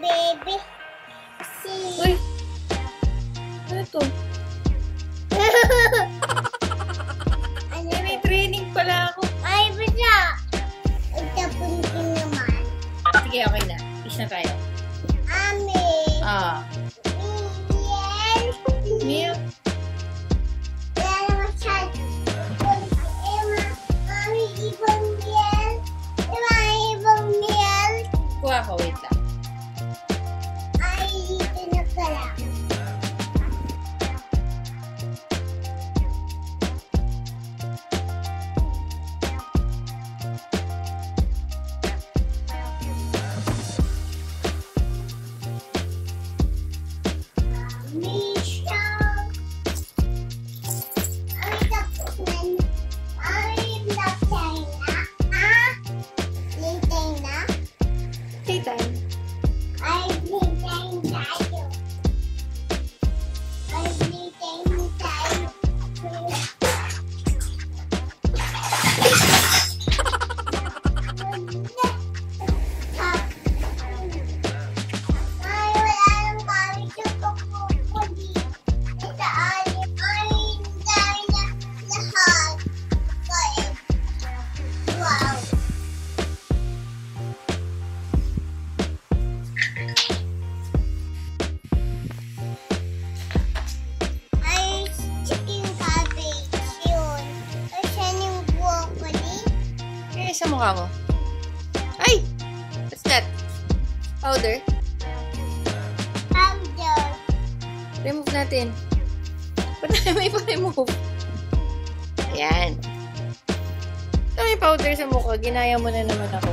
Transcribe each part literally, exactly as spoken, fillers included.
Baby, see. Uy, ito. Ano? May training pala ako. Ay, bata. Itapuntin naman. Sige, okay na. Peace na tayo. Ami. Ah. Milk. Milk. Dala masyad. Ema, mami, ibang milk. Ema, ibang milk. Kuha ko, wait lang. Sa mukha mo. Ay! What's that? Powder? Powder. Remove natin. Ba't tayo may pa-remove? Ayan. Ito may powder sa mukha. Ginaya mo na naman ako.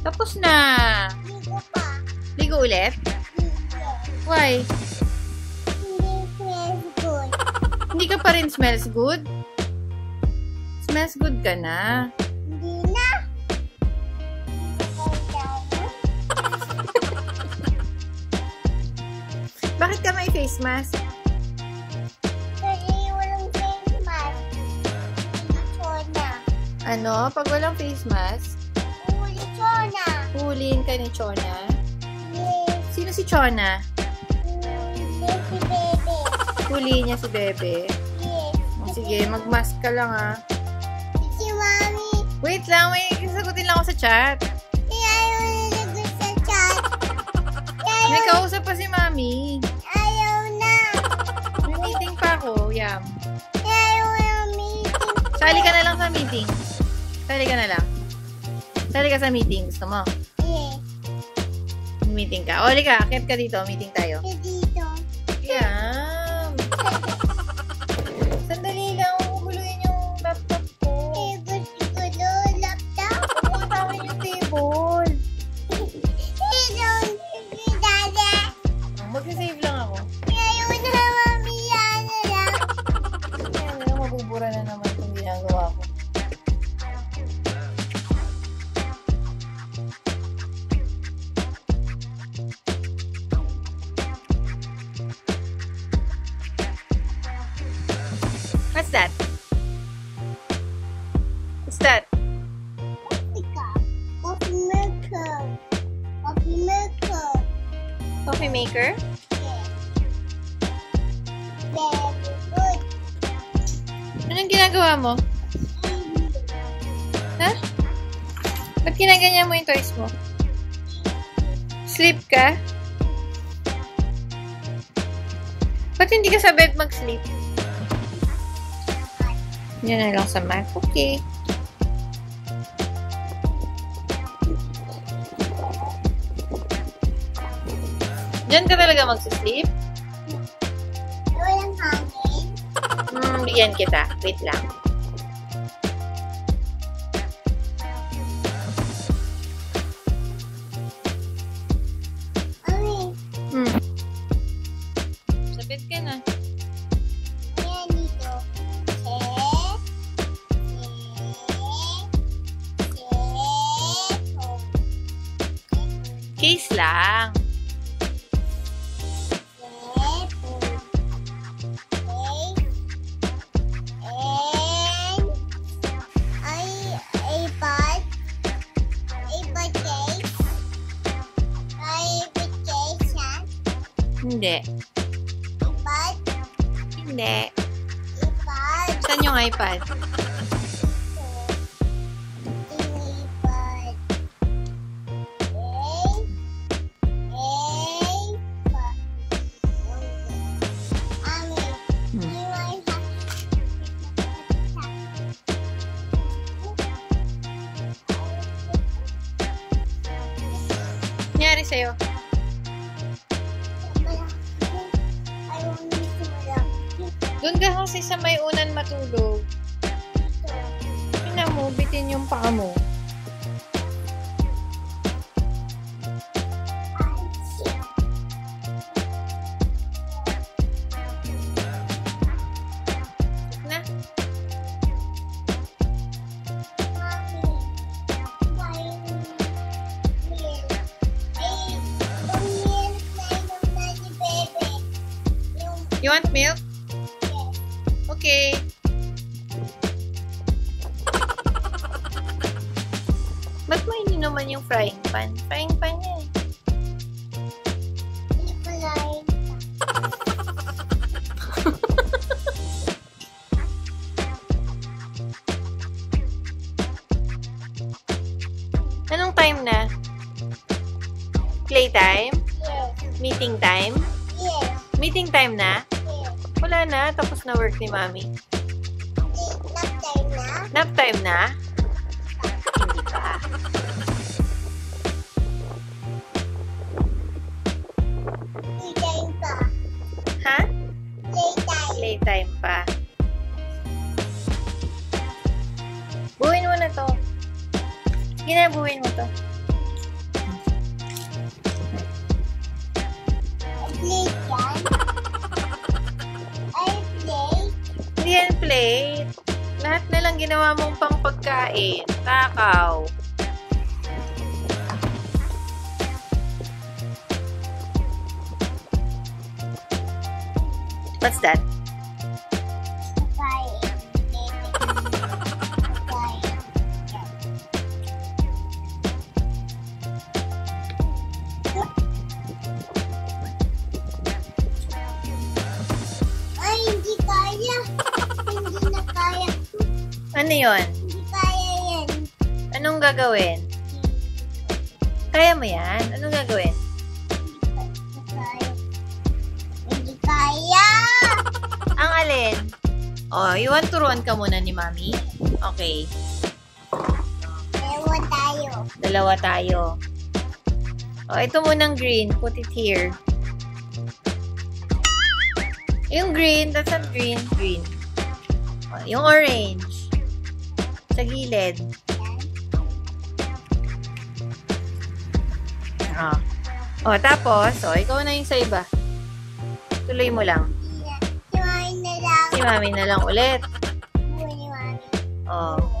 Tapos na. Ligo pa. Ligo ulit? Ligo. Why? Hindi smells good. Hindi ka pa rin smells good? Smells good ka na. Bakit ka may face mask? Kasi walang face mask. Ito na. Ano? Pag walang face mask? Huli Chona. Huliin ka ni Chona? Yes. Sino si Chona? Yes, si Bebe. Huliin niya si Bebe? Yes. O, sige, mag-mask ka lang ha. Si Mami. Wait lang, wait. Sagutin lang ako sa chat. Kaya ayaw nalagot sa chat. May kausap pa si Mami. Ako, yam. Ayaw na meeting. Sali ka na lang sa meeting. Sali ka na lang. Sali ka sa meeting. Gusto mo? Yes. Meeting ka. O, lika. Akit ka dito. Meeting tayo. Dito. Yam. Sandali lang. Guluin yung laptop ko. Eh, gusto ko doon. Laptop? Oo, tawin yung table. Hey, don't give me dada. Mag-save lang ako. Ayaw na naman. Mabubura na naman itong ginagawa ko. What's that? What's that? Coffee cup. Coffee maker. Coffee maker. Coffee maker? Anong ginagawa mo? Ha? Ba't ginaganyan mo yung toys mo? Sleep ka? Ba't hindi ka sa bed mag-sleep? Yan na lang sa mic. Okay. Diyan ka talaga mag-sleep? Walang hangin. Hmm, bigyan kita. Wait lang. Mami. Hmm. Sabit ka na. Ayan dito. E. E. E. Case lang. Hindi. iPad? Hindi. iPad? Saan yung iPad? iPad. iPad. Ami, hmm. Yung iPad. Nangyari sa'yo? Doon ka kasi sa may unan matulog. Tingnan mo, bitin yung paa mo. Na? You want milk? Okay. Ba't mo hindi naman yung frying pan? Frying pan niya eh. Hindi ko frying pan. Anong time na? Play time? Yes. Meeting time? Yes. Meeting time na? Wala na. Tapos na work ni Mami. Nap time na? Nap time na? Hindi pa. Play time pa. Ha? Play time. Play time pa. Buuin mo na to. Ginabuuin mo to. Play time? Plate. Plate. Lahat na lang ginawa mong pangpagkain. Takaw. What's that? Ano yun? Hindi kaya yan. Anong gagawin? Kaya mo yan? Anong gagawin? Hindi kaya. Hindi kaya! Ang alin? Oh, you want turuan ka muna ni Mami? Okay. Dalawa tayo. Dalawa tayo. Oh, ito munang green. Put it here. Yung green, that's not green. Green. Oh, yung orange. Sa gilid. Oh. Oh, tapos, oh, ikaw na yung sa iba. Tuloy mo lang. Si Mami na lang. Si Mami na lang ulit. Oh.